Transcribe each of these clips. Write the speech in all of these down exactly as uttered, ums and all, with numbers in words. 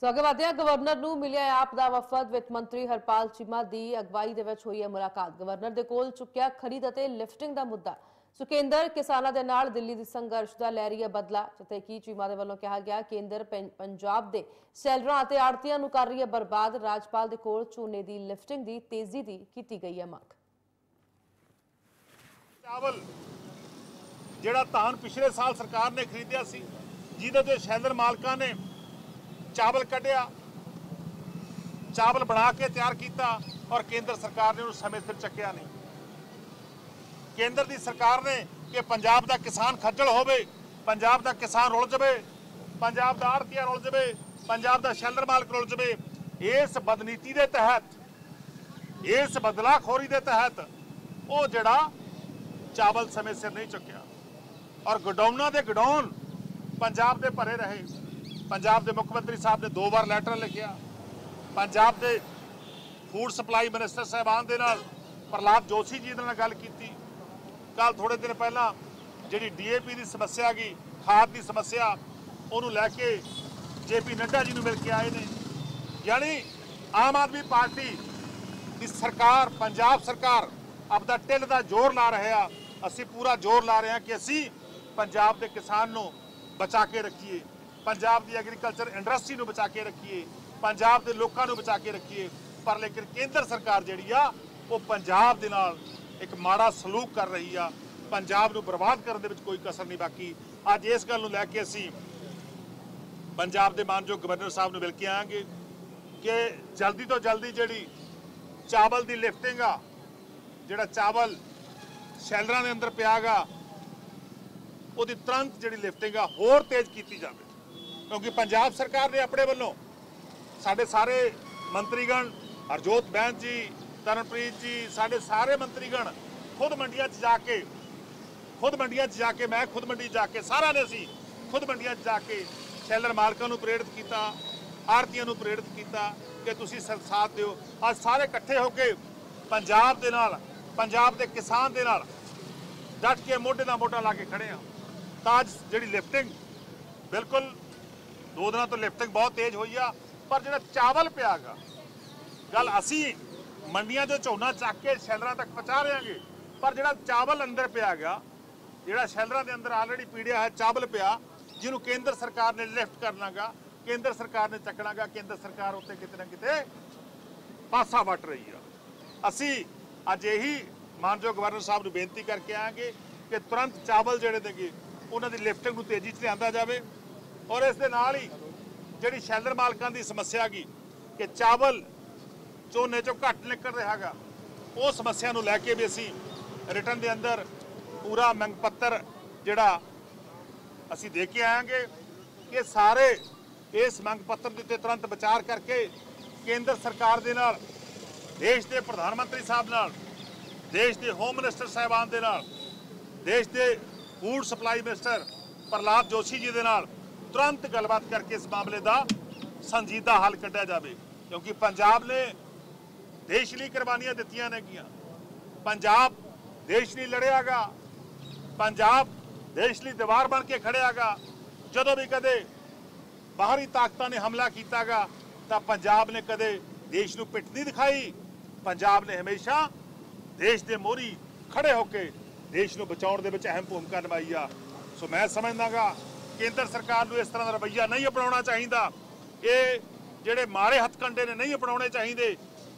ਸੋ अगे ਵਧਿਆ गवर्नर ਨੂੰ ਮਿਲਿਆ ਆਪਦਾ ਵਫਦ ਵਿੱਤ ਮੰਤਰੀ ਹਰਪਾਲ ਚੀਮਾ ਦੀ ਅਗਵਾਈ ਦੇ ਵਿੱਚ ਹੋਈ ਹੈ ਮੁਲਾਕਾਤ। ਗਵਰਨਰ ਦੇ ਕੋਲ ਚੁੱਕਿਆ ਖਰੀਦ ਅਤੇ ਲਿਫਟਿੰਗ ਦਾ ਮੁੱਦਾ। ਸੋ ਕੇਂਦਰ ਕਿਸਾਨਾਂ ਦੇ ਨਾਲ ਦਿੱਲੀ ਦੀ ਸੰਘਰਸ਼ ਦਾ ਲੈ ਰਹੀ ਹੈ ਬਦਲਾ, ਜਿੱਥੇ ਕਿ ਚੀਮਾ ਦੇ ਵੱਲੋਂ ਕਿਹਾ ਗਿਆ ਕੇਂਦਰ ਪੰਜਾਬ ਦੇ ਸੈਲਰਾਂ ਅਤੇ ਆੜਤੀਆਂ ਨੂੰ ਕਰ ਰਹੀ ਹੈ ਬਰਬਾਦ। ਰਾਜਪਾਲ ਦੇ ਕੋਲ ਝੋਨੇ ਦੀ ਲਿਫਟਿੰਗ ਦੀ ਤੇਜ਼ੀ ਦੀ ਕੀਤੀ ਗਈ ਹੈ ਮੰਗ। ਚਾਵਲ ਜਿਹੜਾ ਧਾਨ ਪਿਛਲੇ ਸਾਲ ਸਰਕਾਰ ਨੇ ਖਰੀਦਿਆ ਸੀ, ਜਿਹਦੇ ਤੇ ਸ਼ੈਲਰ ਮਾਲਕਾਂ ਨੇ चावल कढ़िया, चावल बना के तैयार किया और केंद्र सरकार ने उस समय सिर चुकिया नहीं। केंद्र की सरकार ने कि पंजाब का किसान खज्जल होवे, पंजाब का किसान रुल जाए, पंजाब का आड़तिया रुल जाए, पंजाब का शैलर मालिक रुल जाए। इस बदनीति के तहत, इस बदलाखोरी के तहत वो जड़ा चावल समय सिर नहीं चुकिया और गोडाउना के गोडाउन पंजाब के भरे रहे। पंजाब के मुख्यमंत्री साहब ने दो बार लैटर लिखिया, पंजाब के फूड सप्लाई मिनिस्टर साहबान के नाल प्रहलाद जोशी जी ने गल की। कल थोड़े दिन पहला जी डी ए पी की समस्या गई, खाद की समस्या, उन्होंने लैके जे पी नड्डा जी मिल के आए हैं। यानी आम आदमी पार्टी की सरकार, पंजाब सरकार अपना टिल का जोर ला रहे। असी पूरा जोर ला रहे हैं कि असी पंजाब के किसान को बचा के रखिए, पंजाब की एग्रीकल्चर इंडस्ट्री बचा के रखिए, पंजाब के लोगों को बचा के रखिए। पर लेकिन केंद्र सरकार जी वो पंजाब के नाल एक माड़ा सलूक कर रही है, पंजाब को बर्बाद करने में कोई कसर नहीं बाकी। अज इस गल लैके असी पंजाब के मानजोग गवर्नर साहब मिल के आएंगे कि जल्दी तो जल्दी जी चावल की लिफ्टिंग आ, जोड़ा चावल शैलर के अंदर पिया गा, वो तुरंत जी लिफ्टिंग आ होर तेज़ की जाए। क्योंकि पंजाब सरकार ने अपने वालों साढ़े सारे मंत्रीगण, हरजोत बैंस जी, तरनप्रीत जी, साढ़े सारे मंत्रीगण खुद मंडिया जाके खुद मंडिया जाके मैं खुद मंडी जाके सारा ने असी खुद मंडिया जाके शैलर मालकों को प्रेरित किया, आड़तियों को प्रेरित किया कि तुसी साथ दो। आज सारे इकट्ठे होके पंजाब के नाल, पंजाब के किसान के नाल डट के मोढे दा मोढा ला के खड़े हाँ। तो अज जिहड़ी लिफ्टिंग बिल्कुल दो दिन तो लिफ्टिंग बहुत तेज़ हुई है, पर जो चावल पिया गा गल असी मंडिया जो झोना चक के शैलर तक पहुँचा रहे, पर जो चावल अंदर पिया गा, जो शैलर के अंदर आलरेडी पीड़िया है चावल पिया, जिन्होंने केंद्र सरकार ने लिफ्ट करना गा, केंद्र सरकार ने चकना गा। केंद्र सरकार उत्ते किते ना किते पासा वट रही है। असी अज यही मानजोग गवर्नर साहब को बेनती करके आएंगे कि तुरंत चावल जोड़े देंगे उन्होंने लिफ्टिंग को तेजी से लिया जाए। और इस दे नाल ही जिहड़ी शैलर मालकां दी समस्या गई कि चावल झोने चों घट निकल रहा गा, उस समस्या नूं लैके भी असी रिटर्न के अंदर पूरा मंग पत्र जिहड़ा असी दे के आएंगे कि सारे इस मंग पत्र दे उत्ते तुरंत विचार करके केंद्र सरकार दे नाल, देश के प्रधानमंत्री साहब नाल, देश के होम मिनिस्टर साहबान दे नाल, देश के food supply minister Prahlad Joshi ji दे नाल तुरंत गलबात करके इस मामले का संजीदा हल कढ़िया जाए। क्योंकि पंजाब ने देश लिए कुर्बानियां दित्तियां ने गियां, पंजाब देश लिए लड़िया गा, पंजाब देश लिए दीवार बन के खड़िया गा। जदों भी कदे बाहरी ताकतां ने हमला कीता गा तां पंजाब ने कदे देश नूं पिट नहीं दिखाई, पंजाब ने हमेशा देश के मोहरी खड़े होकर देश नूं बचाउण दे विच अहम भूमिका निभाई आ। सो मैं समझदा गा केंद्र सरकार को इस तरह का रवैया नहीं अपना चाहिए, ये जोड़े मारे हथकंडे ने नहीं अपना चाहिए।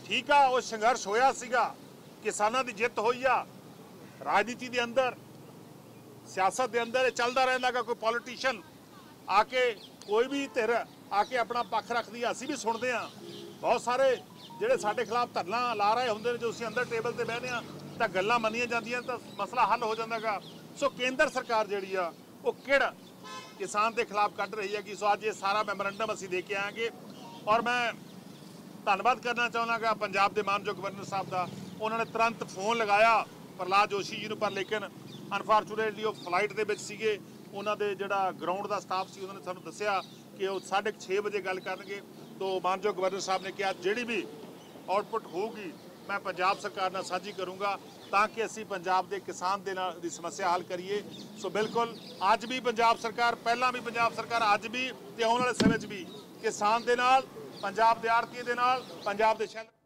ठीक है, वो संघर्ष होया सीगा, किसानों की जित हुई आ, राजनीति के अंदर, सियासत के अंदर चलता रहता है। कोई पॉलिटिशियन आके कोई भी धिर आके अपना पक्ष रखती है, असी भी सुनते हैं। बहुत सारे जोड़े साडे खिलाफ धरना ला रहे होंगे, जो असीं अंदर टेबल पर बहने तो गल्लां मनियां जांदियां तो मसला हल हो जाता गा। सो केंद्र सरकार जिहड़ी आ वो किहड़ा किसान के खिलाफ कढ़ रही है कि सो अज ये सारा मैमोरेंडम असी दे के आएंगे। और मैं धन्यवाद करना चाहना गा पंजाब के मानजोग गवर्नर साहब का, उन्होंने तुरंत फोन लगाया प्रहलाद जोशी जी को, पर लेकिन अनफॉर्चुनेटली वो फ्लाइट के सीगे। उन्होंने जोड़ा ग्राउंड का स्टाफ से उन्होंने सूँ दसिया कि वो साढ़े छे बजे गल करे। तो मानजोग गवर्नर साहब ने कहा जी भी आउटपुट होगी मैं पंजाब सरकार नाल साझी करूँगा। ਤਾਂ ਕਿ ਅਸੀਂ ਪੰਜਾਬ ਦੇ ਕਿਸਾਨ ਦੇ ਨਾਲ ਦੀ ਸਮੱਸਿਆ ਹੱਲ ਕਰੀਏ। ਸੋ ਬਿਲਕੁਲ ਅੱਜ ਵੀ ਪੰਜਾਬ ਸਰਕਾਰ, ਪਹਿਲਾਂ ਵੀ ਪੰਜਾਬ ਸਰਕਾਰ, ਅੱਜ ਵੀ ਤੇ ਆਉਣ ਵਾਲੇ ਸਮੇਂ 'ਚ ਵੀ ਕਿਸਾਨ ਦੇ ਨਾਲ, ਪੰਜਾਬ ਦੇ ਆੜ੍ਹਤੀਏ ਦੇ ਨਾਲ, ਪੰਜਾਬ ਦੇ ਸ਼ਹਿਰ